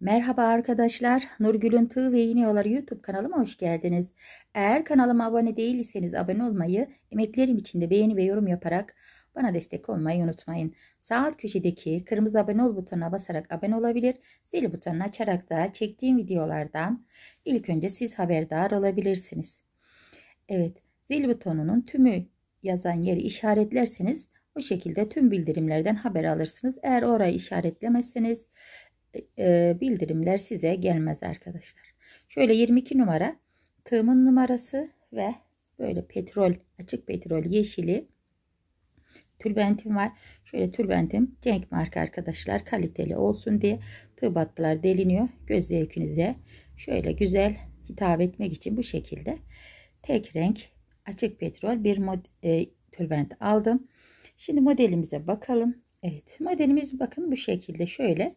Merhaba arkadaşlar, Nurgül'ün tığ ve iğne oyaları YouTube kanalıma hoş geldiniz. Eğer kanalıma abone değilseniz abone olmayı, emeklerim için de beğeni ve yorum yaparak bana destek olmayı unutmayın. Sağ alt köşedeki kırmızı abone ol butonuna basarak abone olabilir, zil butonunu açarak da çektiğim videolardan ilk önce siz haberdar olabilirsiniz. Evet, zil butonunun tümü yazan yeri işaretlerseniz bu şekilde tüm bildirimlerden haber alırsınız. Eğer orayı işaretlemezseniz bildirimler size gelmez arkadaşlar. Şöyle 22 numara tığımın numarası ve böyle petrol, açık petrol yeşili tülbentim var. Şöyle tülbentim Cenk marka arkadaşlar, kaliteli olsun diye tığ battılar deliniyor. Göz zevkinize şöyle güzel hitap etmek için bu şekilde tek renk açık petrol bir tülbent aldım. Şimdi modelimize bakalım. Evet, modelimiz bakın bu şekilde, şöyle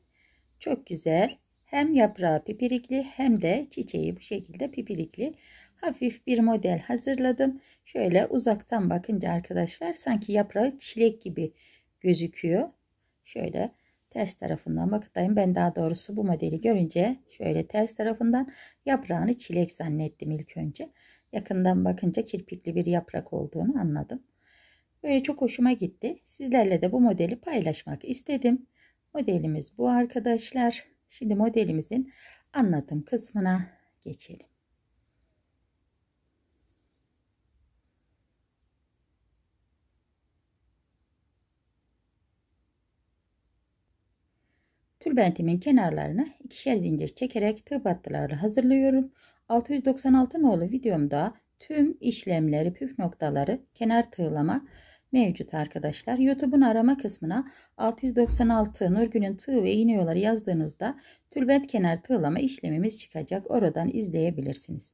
çok güzel, hem yaprağı pipirikli hem de çiçeği bu şekilde pipirikli hafif bir model hazırladım. Şöyle uzaktan bakınca arkadaşlar sanki yaprağı çilek gibi gözüküyor. Şöyle ters tarafından bakayım, ben daha doğrusu bu modeli görünce şöyle ters tarafından yaprağını çilek zannettim ilk önce. Yakından bakınca kirpikli bir yaprak olduğunu anladım. Böyle çok hoşuma gitti. Sizlerle de bu modeli paylaşmak istedim. Modelimiz bu arkadaşlar. Şimdi modelimizin anlatım kısmına geçelim. Tülbentimin kenarlarını ikişer zincir çekerek tığ battılarla hazırlıyorum. 696 nolu videomda tüm işlemleri, püf noktaları, kenar tığlama mevcut arkadaşlar. YouTube'un arama kısmına 696 Nurgül'ün tığ ve iğne oyaları yazdığınızda tülbent kenar tığlama işlemimiz çıkacak. Oradan izleyebilirsiniz.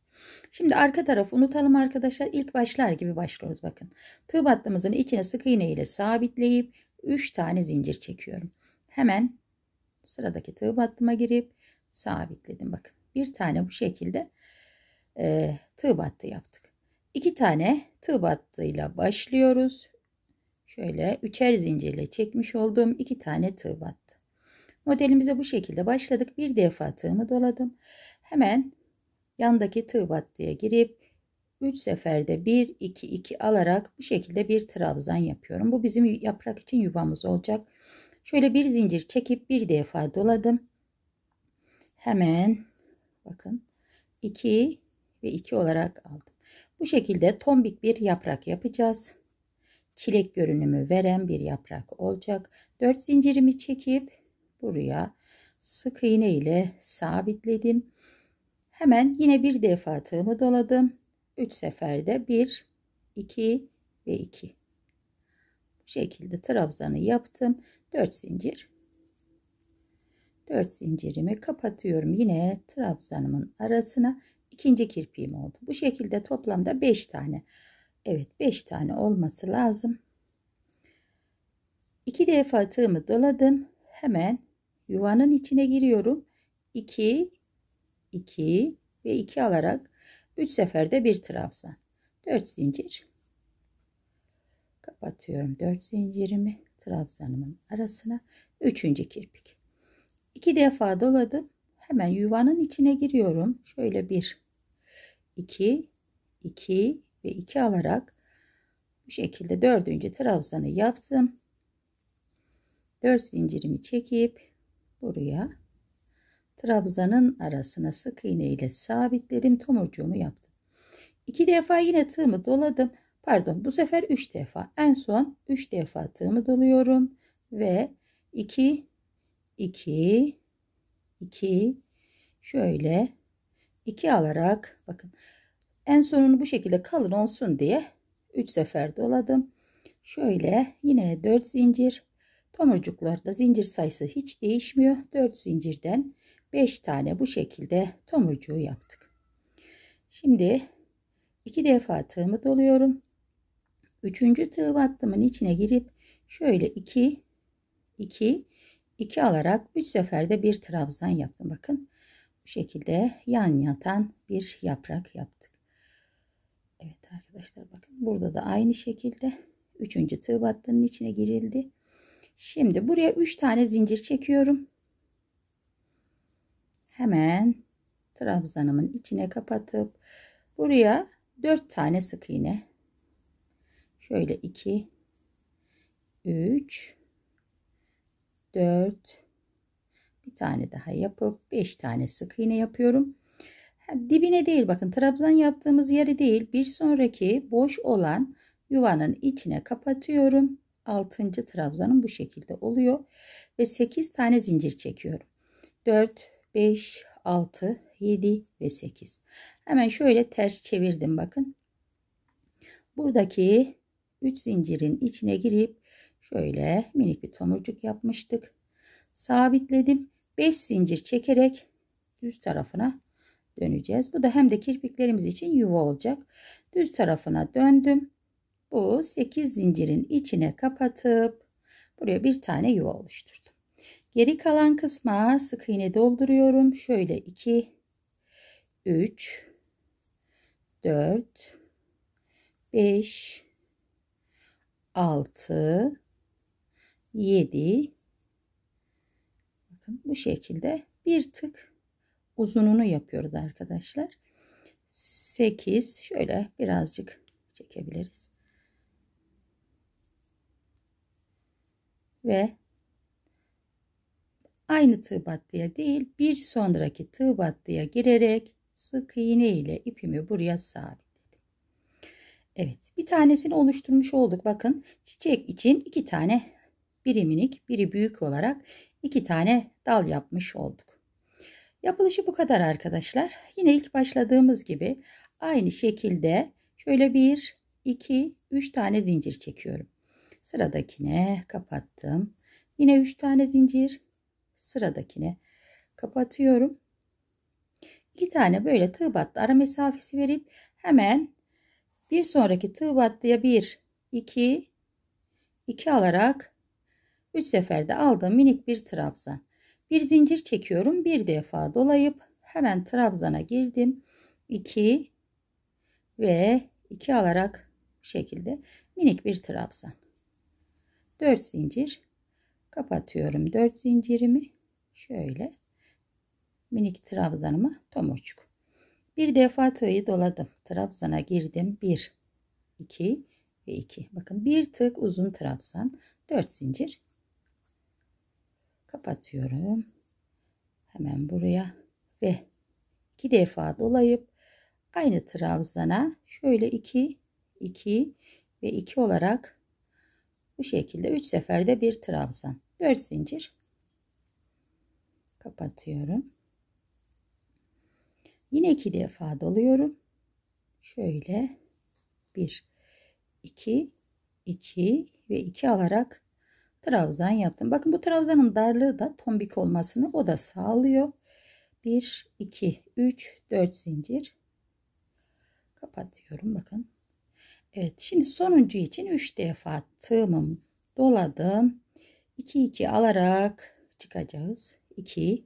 Şimdi arka tarafı unutalım arkadaşlar. İlk başlar gibi başlıyoruz bakın. Tığ battığımızın içine sık iğne ile sabitleyip 3 tane zincir çekiyorum. Hemen sıradaki tığ battıma girip sabitledim bakın. Bir tane bu şekilde tığ battı yaptık. 2 tane tığ battıyla başlıyoruz. Şöyle üçer zincirle çekmiş olduğum 2 tane tığ battı. Modelimize bu şekilde başladık. Bir defa tığımı doladım. Hemen yandaki tığ battıya girip 3 seferde 1 2 2 alarak bu şekilde bir trabzan yapıyorum. Bu bizim yaprak için yuvamız olacak. Şöyle bir zincir çekip bir defa doladım. Hemen bakın 2 ve 2 olarak aldım. Bu şekilde tombik bir yaprak yapacağız. Çilek görünümü veren bir yaprak olacak. 4 zincirimi çekip buraya sık iğne ile sabitledim. Hemen yine bir defa tığımı doladım. 3 seferde 1, 2 ve 2. Bu şekilde trabzanı yaptım. 4 zincir. 4 zincirimi kapatıyorum. Yine trabzanımın arasına ikinci kirpiğim oldu. Bu şekilde toplamda 5 tane. Evet, 5 tane olması lazım. 2 defa tığımı doladım. Hemen yuvanın içine giriyorum. 2, 2 ve 2 alarak 3 seferde bir trabzan. 4 zincir. Kapatıyorum 4 zincirimi trabzanımın arasına. 3. kirpik. 2 defa doladım. Hemen yuvanın içine giriyorum. Şöyle 1, 2, 2 ve 2 alarak bu şekilde 4. trabzanı yaptım. 4 zincirimi çekip buraya trabzanın arasına sık iğne ile sabitledim. Tomurcuğumu yaptım. 2 defa yine tığımı doladım. Pardon, bu sefer 3 defa. En son 3 defa tığımı doluyorum ve 2 2 2 şöyle 2 alarak bakın en sonunu bu şekilde kalın olsun diye 3 sefer doladım. Şöyle yine 4 zincir. Tomurcuklarda zincir sayısı hiç değişmiyor. 4 zincirden 5 tane bu şekilde tomurcuğu yaptık. Şimdi 2 defa tığımı doluyorum. 3. tığ battımın içine girip şöyle 2 2 2 alarak 3 seferde bir trabzan yaptım. Bakın bu şekilde yan yatan bir yaprak yaptık. Evet arkadaşlar bakın burada da aynı şekilde 3. tığ battının içine girildi. Şimdi buraya 3 tane zincir çekiyorum. hemen trabzanımın içine kapatıp buraya 4 tane sık iğne, şöyle 2 3 4 bir tane daha yapıp 5 tane sık iğne yapıyorum. Dibine değil, bakın trabzan yaptığımız yeri değil, bir sonraki boş olan yuvanın içine kapatıyorum. 6. trabzanım bu şekilde oluyor ve 8 tane zincir çekiyorum. 4 5 6 7 ve 8. Hemen şöyle ters çevirdim, bakın. Buradaki 3 zincirin içine girip şöyle minik bir tomurcuk yapmıştık. Sabitledim. 5 zincir çekerek düz tarafına döneceğiz. Bu da hem de kirpiklerimiz için yuva olacak. Düz tarafına döndüm. Bu 8 zincirin içine kapatıp buraya bir tane yuva oluşturdum. Geri kalan kısma sık iğne dolduruyorum. Şöyle 2 3 4 5 6 7 bakın bu şekilde bir tık uzununu yapıyoruz arkadaşlar. 8 şöyle birazcık çekebiliriz. Ve aynı tığ battıya değil, bir sonraki tığ battıya girerek sık iğne ile ipimi buraya sabitledim. Evet, bir tanesini oluşturmuş olduk. Bakın çiçek için 2 tane, biri minik biri büyük olarak 2 tane dal yapmış olduk. Yapılışı bu kadar arkadaşlar. Yine ilk başladığımız gibi aynı şekilde şöyle 1 2 3 tane zincir çekiyorum. Sıradakine kapattım. Yine 3 tane zincir. Sıradakine kapatıyorum. 2 tane böyle tığ battı ara mesafesi verip hemen bir sonraki tığ battıya 1 2 2 alarak 3 seferde aldığım minik bir trabzan. Bir zincir çekiyorum. Bir defa dolayıp hemen trabzana girdim. 2 ve 2 alarak bu şekilde minik bir trabzan. 4 zincir kapatıyorum. 4 zincirimi şöyle minik trabzanıma tomurcuk. Bir defa tığı doladım. Trabzana girdim. 1 2 ve 2. Bakın bir tık uzun trabzan. 4 zincir kapatıyorum. Hemen buraya ve 2 defa dolayıp aynı trabzana şöyle 2 2 ve 2 olarak bu şekilde 3 seferde bir trabzan. 4 zincir kapatıyorum. Yine 2 defa doluyorum. Şöyle 1 2 2 ve 2 alarak trabzan yaptım. Bakın bu trabzanın darlığı da tombik olmasını o da sağlıyor. 1 2 3 4 zincir kapatıyorum. Bakın. Evet, şimdi sonuncu için 3 defa tığımı doladım. 2 2 alarak çıkacağız. 2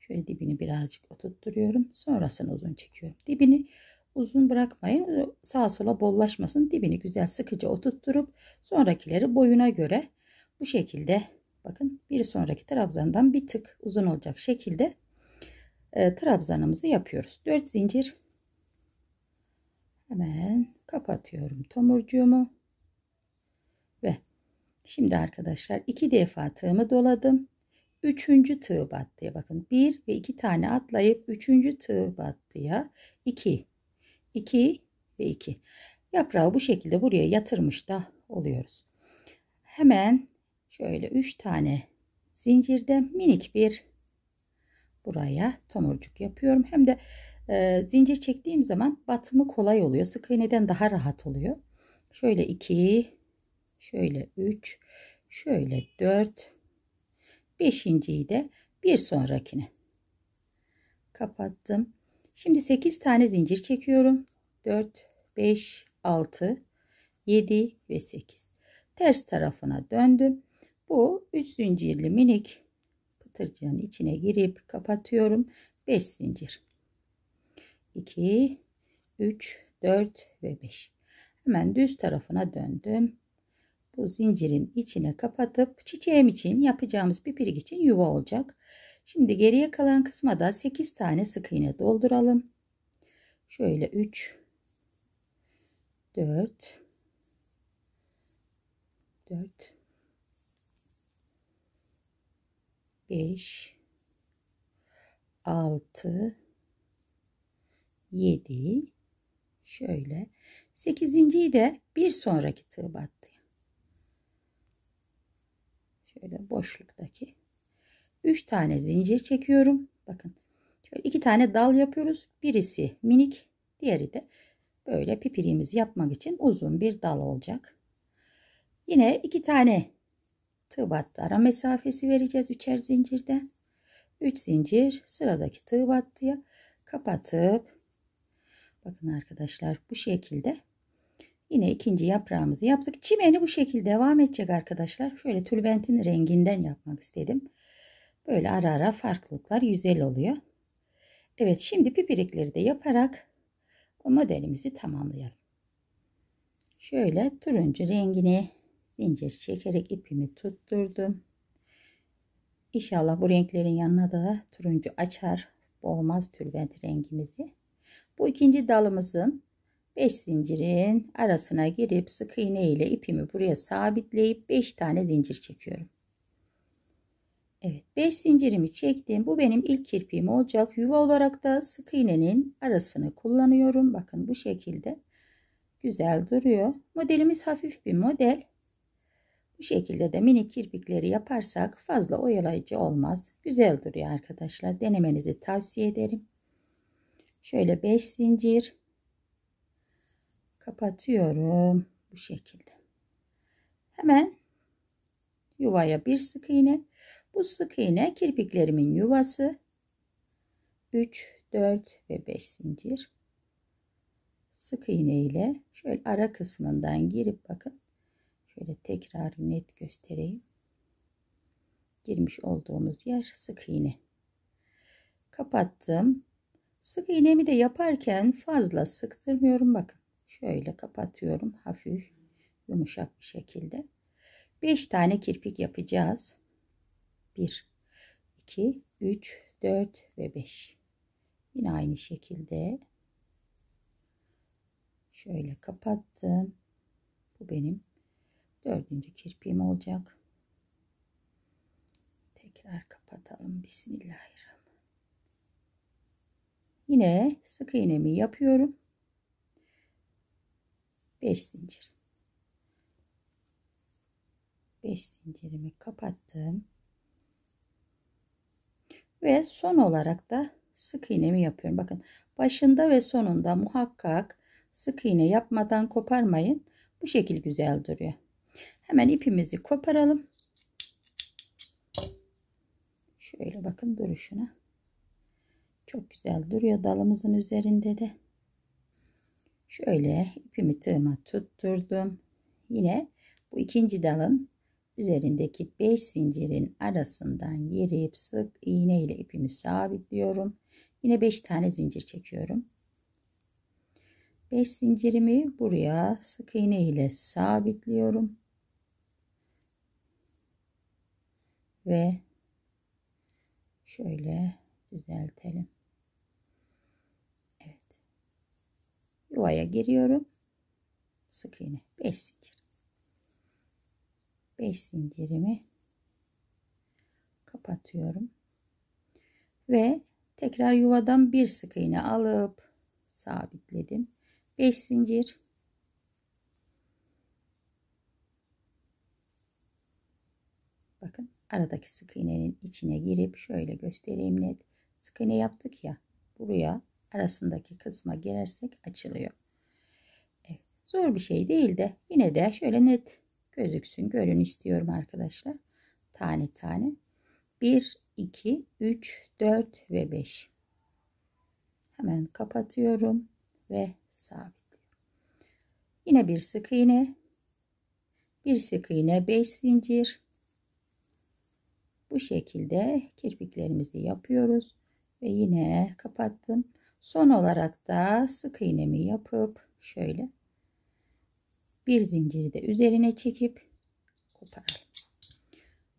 şöyle dibini birazcık oturtturuyorum. Sonrasını uzun çekiyorum. Dibini uzun bırakmayın. Sağa sola bollaşmasın. Dibini güzel sıkıca oturtturup sonrakileri boyuna göre bu şekilde bakın bir sonraki trabzandan bir tık uzun olacak şekilde trabzanımızı yapıyoruz. 4 zincir hemen kapatıyorum tomurcuğumu ve şimdi arkadaşlar 2 defa tığımı doladım. 3. tığ battıya bakın 1 ve 2 tane atlayıp 3. tığ battıya 2 2 ve 2 yaprağı bu şekilde buraya yatırmış da oluyoruz. Hemen şöyle 3 tane zincirde minik bir buraya tomurcuk yapıyorum. Hem de zincir çektiğim zaman batımı kolay oluyor. Sık iğneden daha rahat oluyor. Şöyle 2, şöyle 3, şöyle 4, 5.'yi de bir sonrakine kapattım. Şimdi 8 tane zincir çekiyorum. 4, 5, 6, 7 ve 8. Ters tarafına döndüm. Bu 3 zincirli minik pıtırcığın içine girip kapatıyorum. 5 zincir. 2 3 4 ve 5 hemen düz tarafına döndüm. Bu zincirin içine kapatıp çiçeğim için yapacağımız pipirlik için yuva olacak. Şimdi geriye kalan kısma da 8 tane sık iğne dolduralım. Şöyle 3, 4, 5, 6, 7, şöyle 8.'yi de bir sonraki tığ battı. Şöyle boşluktaki 3 tane zincir çekiyorum. Bakın şöyle 2 tane dal yapıyoruz. Birisi minik, diğeri de böyle pipiriğimizi yapmak için uzun bir dal olacak. Yine 2 tane tığ battı ara mesafesi vereceğiz 3'er zincirde. 3 zincir sıradaki tığ battıya kapatıp, bakın arkadaşlar, bu şekilde yine ikinci yaprağımızı yaptık. Çimeni bu şekilde devam edecek arkadaşlar. Şöyle tülbentin renginden yapmak istedim. Böyle ara ara farklılıklar güzel oluyor. Evet, şimdi pipirikleri de yaparak o modelimizi tamamlayalım. Şöyle turuncu rengini zincir çekerek ipimi tutturdum. İnşallah bu renklerin yanına da turuncu açar, boğmaz tülbent rengimizi. Bu ikinci dalımızın 5 zincirin arasına girip sık iğne ile ipimi buraya sabitleyip 5 tane zincir çekiyorum. Evet, 5 zincirimi çektim. Bu benim ilk kirpiğim olacak. Yuva olarak da sık iğnenin arasını kullanıyorum. Bakın bu şekilde güzel duruyor. Modelimiz hafif bir model. Bu şekilde de minik kirpikleri yaparsak fazla oyalayıcı olmaz. Güzel duruyor arkadaşlar. Denemenizi tavsiye ederim. Şöyle 5 zincir kapatıyorum bu şekilde. Hemen yuvaya bir sık iğne. Bu sık iğne kirpiklerimin yuvası. 3, 4 ve 5 zincir. Sık iğne ile şöyle ara kısmından girip, bakın şöyle tekrar net göstereyim. Girmiş olduğumuz yer sık iğne. Kapattım. Sık iğnemi de yaparken fazla sıktırmıyorum. Bakın şöyle kapatıyorum, hafif yumuşak bir şekilde. 5 tane kirpik yapacağız. 1, 2, 3, 4 ve 5. Yine aynı şekilde şöyle kapattım. Bu benim 4. kirpiğim olacak. Tekrar kapatalım. Bismillahirrahmanirrahim. Yine sık iğnemi yapıyorum. 5 zincir. 5 zincirimi kapattım. Ve son olarak da sık iğnemi yapıyorum. Bakın başında ve sonunda muhakkak sık iğne yapmadan koparmayın. Bu şekil güzel duruyor. Hemen ipimizi koparalım. Şöyle bakın duruşuna. Çok güzel duruyor dalımızın üzerinde de. Şöyle ipimi tığıma tutturdum. Yine bu ikinci dalın üzerindeki 5 zincirin arasından girip sık iğne ile ipimi sabitliyorum. Yine 5 tane zincir çekiyorum. 5 zincirimi buraya sık iğne ile sabitliyorum. Ve şöyle düzeltelim. Evet. Yuvaya giriyorum. Sık iğne. 5 zincir. 5 zincirimi kapatıyorum ve tekrar yuvadan bir sık iğne alıp sabitledim. 5 zincir, bakın aradaki sık iğnenin içine girip şöyle göstereyim net. Sık iğne yaptık ya, buraya arasındaki kısma girersek açılıyor. Evet, zor bir şey değil de yine de şöyle net gözüksün, görün istiyorum arkadaşlar. Tane tane. 1, 2, 3, 4 ve 5. Hemen kapatıyorum ve sabitliyorum. Yine bir sık iğne. Bir sık iğne, 5 zincir. Bu şekilde kirpiklerimizi yapıyoruz. Ve yine kapattım. Son olarak da sık iğnemi yapıp şöyle bir zinciri de üzerine çekip koparalım.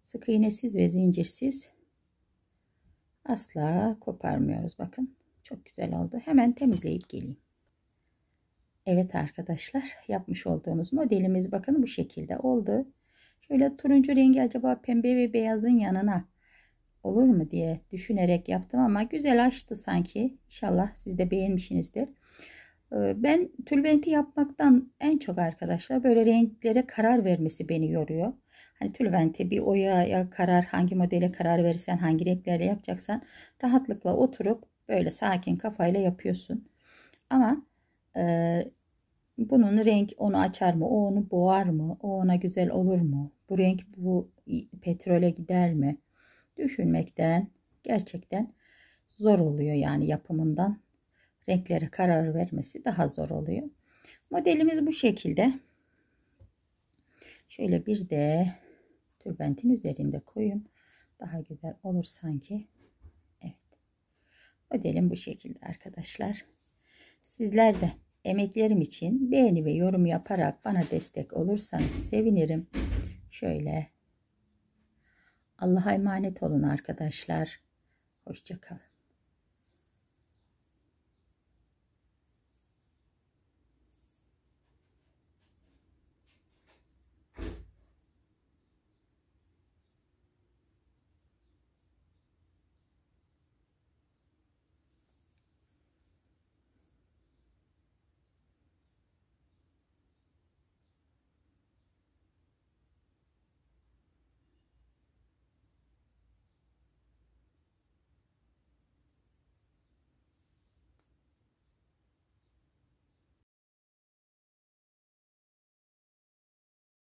Sık iğnesiz ve zincirsiz asla koparmıyoruz. Bakın çok güzel oldu. Hemen temizleyip geleyim. Evet arkadaşlar, yapmış olduğumuz modelimiz bakın bu şekilde oldu. Şöyle turuncu rengi acaba pembe ve beyazın yanına olur mu diye düşünerek yaptım ama güzel açtı sanki. İnşallah siz de beğenmişsinizdir. Ben tülbenti yapmaktan en çok arkadaşlar böyle renklere karar vermesi beni yoruyor. Hani tülbenti bir oyaya karar, hangi modele karar verirsen, hangi renklerle yapacaksan rahatlıkla oturup böyle sakin kafayla yapıyorsun. Ama bunun renk onu açar mı, o onu boğar mı, o ona güzel olur mu, bu renk bu petrole gider mi düşünmekten gerçekten zor oluyor. Yani yapımından renklere karar vermesi daha zor oluyor. Modelimiz bu şekilde. Şöyle bir de tülbentin üzerinde koyayım, daha güzel olur sanki. Evet, modelim bu şekilde arkadaşlar. Sizler de emeklerim için beğeni ve yorum yaparak bana destek olursanız sevinirim. Şöyle. Allah'a emanet olun arkadaşlar. Hoşça kalın.